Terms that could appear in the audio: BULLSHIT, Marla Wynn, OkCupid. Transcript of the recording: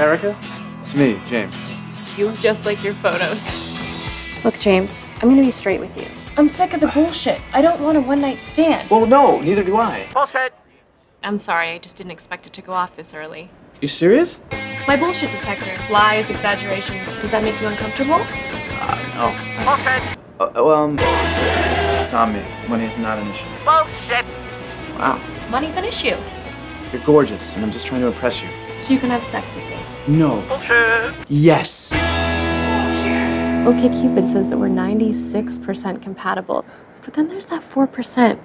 Erica? It's me, James. You look just like your photos. Look, James, I'm gonna be straight with you. I'm sick of the bullshit. I don't want a one-night stand. Well, no, neither do I. Bullshit! I'm sorry, I just didn't expect it to go off this early. You serious? My bullshit detector. Lies, exaggerations. Does that make you uncomfortable? No. Bullshit! Tommy, money is not an issue. Bullshit! Wow. Money's an issue. You're gorgeous, and I'm just trying to impress you. So you can have sex with me? No. Bullshit! Yes! OkCupid says that we're 96% compatible, but then there's that 4%.